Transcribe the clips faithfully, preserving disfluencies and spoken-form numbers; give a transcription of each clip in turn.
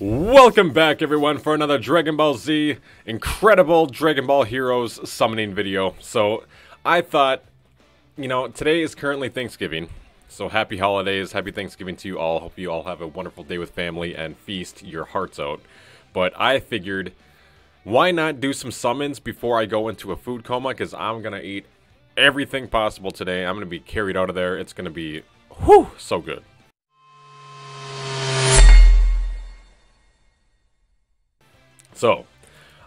Welcome back, everyone, for another Dragon Ball Z incredible Dragon Ball Heroes summoning video. So I thought, you know, today is currently Thanksgiving, so happy holidays, happy Thanksgiving to you all. Hope you all have a wonderful day with family and feast your hearts out. But I figured, why not do some summons before I go into a food coma, because I'm gonna eat everything possible today. I'm gonna be carried out of there. It's gonna be, whew, so good. So,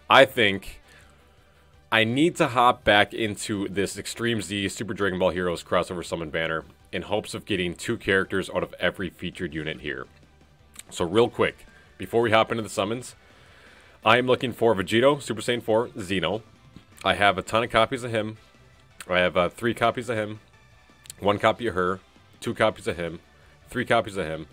I think I need to hop back into this Extreme Z Super Dragon Ball Heroes crossover summon banner in hopes of getting two characters out of every featured unit here. So real quick, before we hop into the summons, I am looking for Vegito, Super Saiyan four, Zeno. I have a ton of copies of him. I have uh, three copies of him, one copy of her, two copies of him, three copies of him.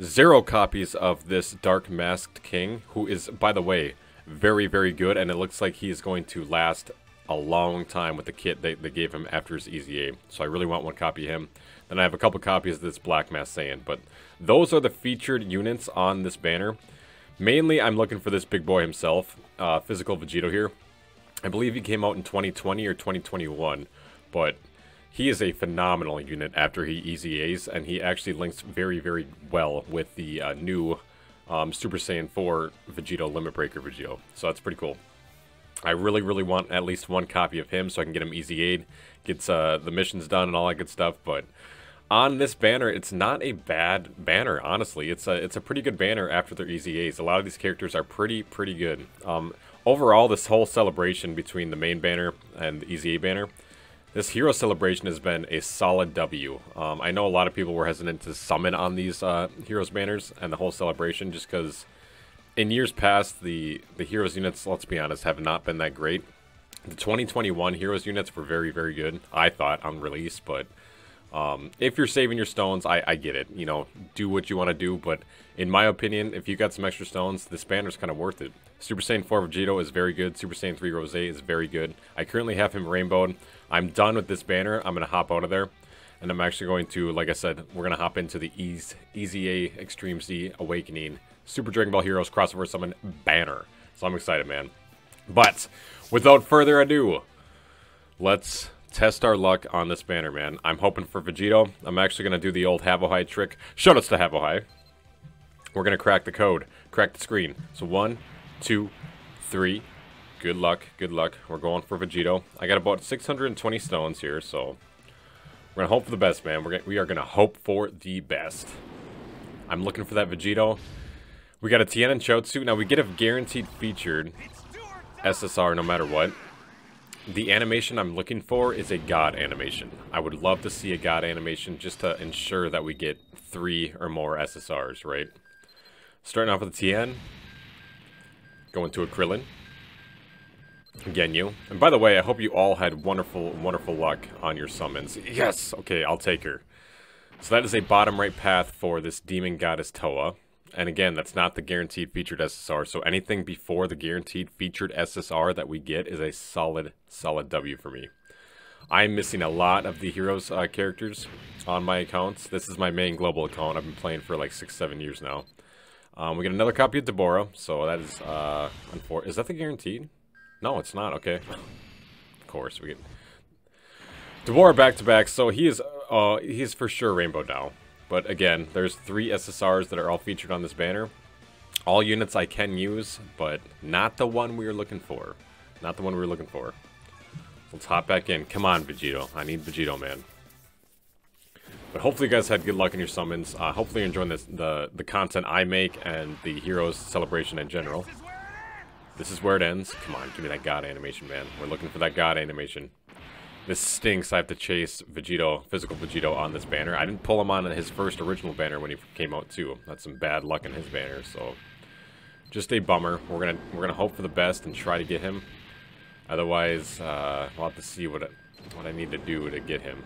Zero copies of this Dark Masked King, who is, by the way, very, very good, and it looks like he is going to last a long time with the kit they, they gave him after his E Z A. So I really want one copy of him. Then I have a couple copies of this Black Masked Saiyan, but those are the featured units on this banner. Mainly, I'm looking for this big boy himself, uh, Physical Vegito here. I believe he came out in twenty twenty or twenty twenty-one, but he is a phenomenal unit after he E Z As, and he actually links very, very well with the uh, new um, Super Saiyan four Vegito, Limit Breaker Vegito. So that's pretty cool. I really, really want at least one copy of him so I can get him E Z A'd, gets uh, the missions done and all that good stuff. But on this banner, it's not a bad banner, honestly. It's a, it's a pretty good banner after their E Z As. A lot of these characters are pretty, pretty good. Um, overall, this whole celebration between the main banner and the E Z A banner, this hero celebration has been a solid W. Um, I know a lot of people were hesitant to summon on these uh, heroes banners and the whole celebration just because in years past, the, the heroes units, let's be honest, have not been that great. The twenty twenty-one heroes units were very, very good, I thought, on release. But um, if you're saving your stones, I, I get it. You know, do what you want to do. But in my opinion, if you got some extra stones, this banner's kind of worth it. Super Saiyan four Vegito is very good. Super Saiyan three Rose is very good. I currently have him rainbowed. I'm done with this banner. I'm going to hop out of there. And I'm actually going to, like I said, we're going to hop into the E Z A Extreme Z Awakening Super Dragon Ball Heroes crossover summon banner. So I'm excited, man. But without further ado, let's test our luck on this banner, man. I'm hoping for Vegito. I'm actually going to do the old Havohide trick. Shoutouts to Havohide. We're going to crack the code. Crack the screen. So one, two, three. Good luck, good luck. We're going for Vegito. I got about six hundred twenty stones here, so we're going to hope for the best, man. We're gonna, we are going to hope for the best. I'm looking for that Vegito. We got a Tien and Chiaotzu. Now, we get a guaranteed featured S S R no matter what. The animation I'm looking for is a God animation. I would love to see a God animation just to ensure that we get three or more S S Rs, right? Starting off with a Tien. Going to a Krillin. Genyu. And by the way, I hope you all had wonderful, wonderful luck on your summons. Yes! Okay, I'll take her. So that is a bottom right path for this Demon Goddess Toa. And again, that's not the guaranteed featured S S R. So anything before the guaranteed featured S S R that we get is a solid, solid W for me. I'm missing a lot of the heroes uh, characters on my accounts. This is my main global account. I've been playing for like six, seven years now. Um, we get another copy of Deborah. So that is, uh, is that the guaranteed? No, it's not. Okay. Of course, we get Dabora back to back. So he is, uh, he is for sure rainbow now. But again, there's three S S Rs that are all featured on this banner. All units I can use, but not the one we were looking for. Not the one we were looking for. Let's hop back in. Come on, Vegito. I need Vegito, man. But hopefully you guys had good luck in your summons. Uh, hopefully you're enjoying this, the the content I make and the Heroes celebration in general. This is where it ends. Come on, give me that God animation, man. We're looking for that God animation. This stinks. I have to chase Vegito, Physical Vegito, on this banner. I didn't pull him on his first original banner when he came out too. That's some bad luck in his banner. So, just a bummer. We're gonna we're gonna hope for the best and try to get him. Otherwise, uh, we'll have to see what what I need to do to get him.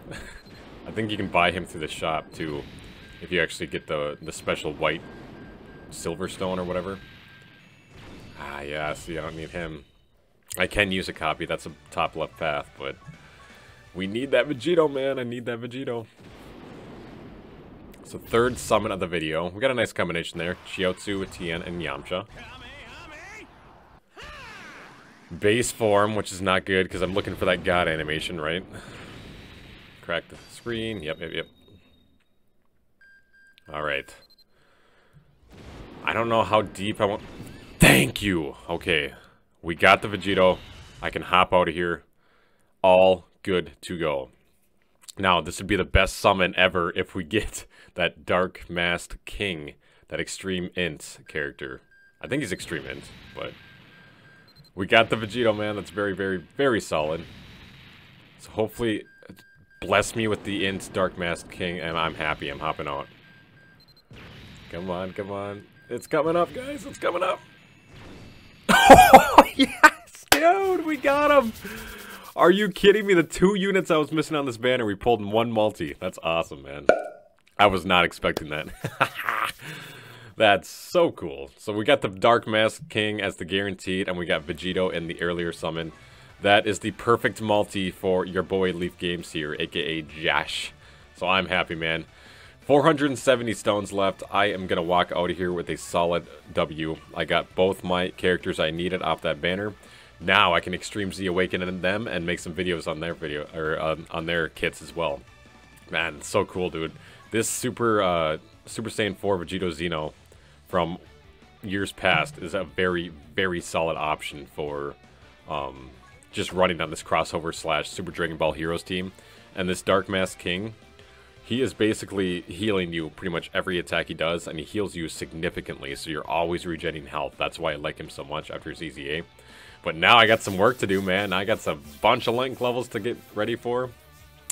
I think you can buy him through the shop too, if you actually get the the special white silverstone or whatever. Ah, yeah, see, I don't need him. I can use a copy. That's a top left path, but we need that Vegito, man. I need that Vegito. It's the third summon of the video. We got a nice combination there. Chiaotzu, Tien, and Yamcha. Base form, which is not good because I'm looking for that god animation, right? Crack the screen. Yep, yep, yep. Alright. I don't know how deep I want... Thank you! Okay. We got the Vegito. I can hop out of here. All good to go. Now, this would be the best summon ever if we get that Dark Masked King. That Extreme Int character. I think he's Extreme Int, but... We got the Vegito, man. That's very, very, very solid. So hopefully... Bless me with the Int Dark Masked King, and I'm happy. I'm hopping out. Come on, come on. It's coming up, guys. It's coming up. Oh, yes, dude. We got him. Are you kidding me? The two units I was missing on this banner, we pulled in one multi. That's awesome, man. I was not expecting that. That's so cool. So we got the Dark Masked King as the guaranteed, and we got Vegito in the earlier summon. That is the perfect multi for your boy Leaf Games here, aka Josh. So I'm happy, man. four hundred seventy stones left. I am going to walk out of here with a solid W. I got both my characters I needed off that banner. Now I can Extreme Z Awakening them and make some videos on their video or um, on their kits as well. Man, so cool, dude. This Super uh, Super Saiyan four Vegito Zeno from years past is a very, very solid option for... Um, just running on this crossover slash Super Dragon Ball Heroes team. And this Dark Masked King, he is basically healing you pretty much every attack he does, and he heals you significantly, so you're always regenerating health. That's why I like him so much after his E Z A. But now I got some work to do, man. I got a bunch of link levels to get ready for.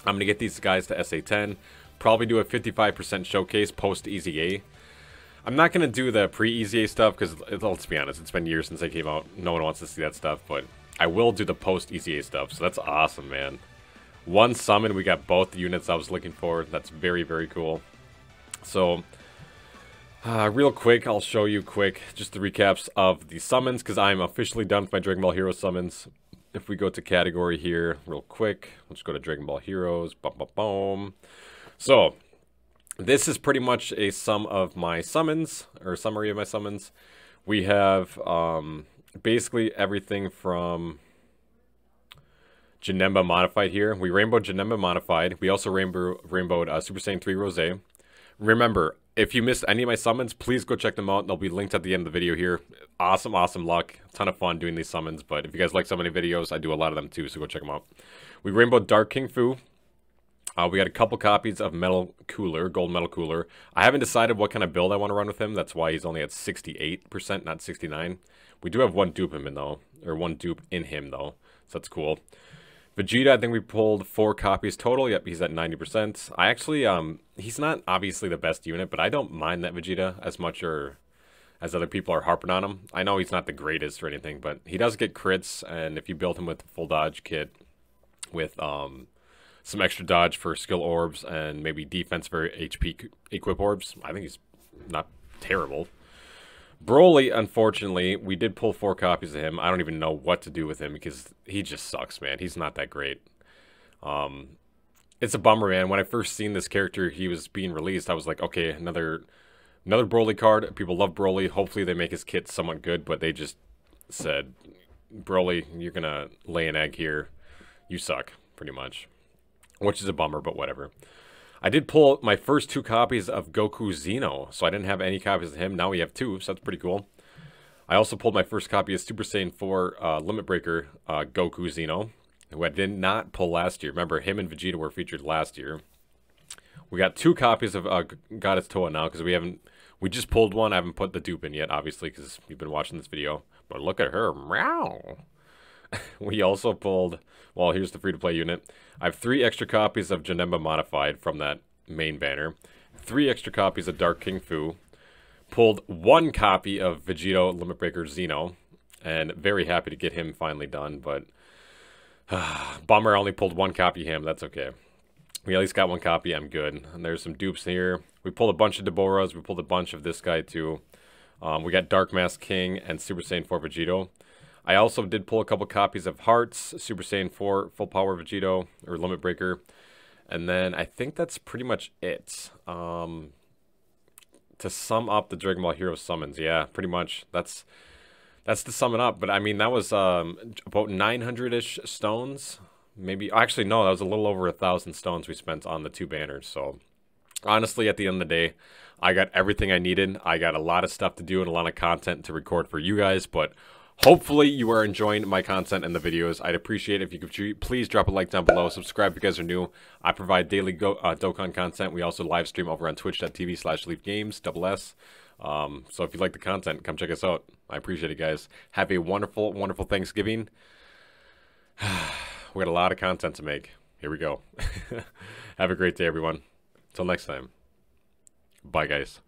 I'm going to get these guys to S A ten, probably do a fifty-five percent showcase post-E Z A. I'm not going to do the pre-E Z A stuff, because let's be honest, it's been years since they came out. No one wants to see that stuff, but... I will do the post-E Z A stuff, so that's awesome, man. One summon, we got both the units I was looking for. That's very, very cool. So, uh, real quick, I'll show you quick just the recaps of the summons, because I'm officially done with my Dragon Ball Heroes summons. If we go to category here real quick, let's go to Dragon Ball Heroes. Bum, bum, bum. So, this is pretty much a sum of my summons, or summary of my summons. We have... Um, basically everything from Janemba Modified here. We rainbowed Janemba Modified. We also rainbow, rainbowed uh, Super Saiyan three Rosé. Remember, if you missed any of my summons, please go check them out. They'll be linked at the end of the video here. Awesome, awesome luck. Ton of fun doing these summons, but if you guys like so many videos, I do a lot of them too, so go check them out. We rainbowed Dark King Fu. Uh, we got a couple copies of Metal Cooler, Gold Metal Cooler. I haven't decided what kind of build I want to run with him. That's why he's only at sixty-eight percent, not sixty-nine. We do have one dupe in him, though. Or one dupe in him, though. So that's cool. Vegeta, I think we pulled four copies total. Yep, he's at ninety percent. I actually, um, he's not obviously the best unit, but I don't mind that Vegeta as much or as other people are harping on him. I know he's not the greatest or anything, but he does get crits. And if you build him with full dodge kit with, um... some extra dodge for skill orbs and maybe defense for H P equip orbs. I think he's not terrible. Broly, unfortunately, we did pull four copies of him. I don't even know what to do with him because he just sucks, man. He's not that great. Um, it's a bummer, man. When I first seen this character, he was being released. I was like, okay, another another Broly card. People love Broly. Hopefully they make his kit somewhat good, but they just said, Broly, you're going to lay an egg here. You suck, pretty much. Which is a bummer, but whatever. I did pull my first two copies of Goku Zeno, so I didn't have any copies of him. Now we have two, so that's pretty cool. I also pulled my first copy of Super Saiyan four uh, Limit Breaker uh, Goku Zeno, who I did not pull last year. Remember, him and Vegeta were featured last year. We got two copies of uh, Goddess Toa now, because we haven't... We just pulled one. I haven't put the dupe in yet, obviously, because you've been watching this video. But look at her. Meow. We also pulled... Well, here's the free-to-play unit. I have three extra copies of Janemba Modified from that main banner. Three extra copies of Dark King Fu. Pulled one copy of Vegito Limit Breaker Zeno. And very happy to get him finally done, but... Uh, bummer, I only pulled one copy of him. That's okay. We at least got one copy. I'm good. And there's some dupes here. We pulled a bunch of Deboras. We pulled a bunch of this guy, too. Um, we got Dark Masked King and Super Saiyan four Vegito. I also did pull a couple copies of Hearts, Super Saiyan four, Full Power Vegito, or Limit Breaker. And then I think that's pretty much it. Um, to sum up the Dragon Ball Heroes summons. Yeah, pretty much. That's that's the summon up. But I mean, that was um, about nine hundred-ish stones. Maybe actually no, that was a little over a thousand stones we spent on the two banners. So honestly, at the end of the day, I got everything I needed. I got a lot of stuff to do and a lot of content to record for you guys, but hopefully you are enjoying my content and the videos. I'd appreciate it if you could please drop a like down below. Subscribe if you guys are new. I provide daily go, uh, Dokkan content. We also live stream over on twitch.tv slash Leaf Games, double S. Um, so if you like the content, come check us out. I appreciate it, guys. Have a wonderful, wonderful Thanksgiving. We got a lot of content to make. Here we go. Have a great day, everyone. Till next time. Bye, guys.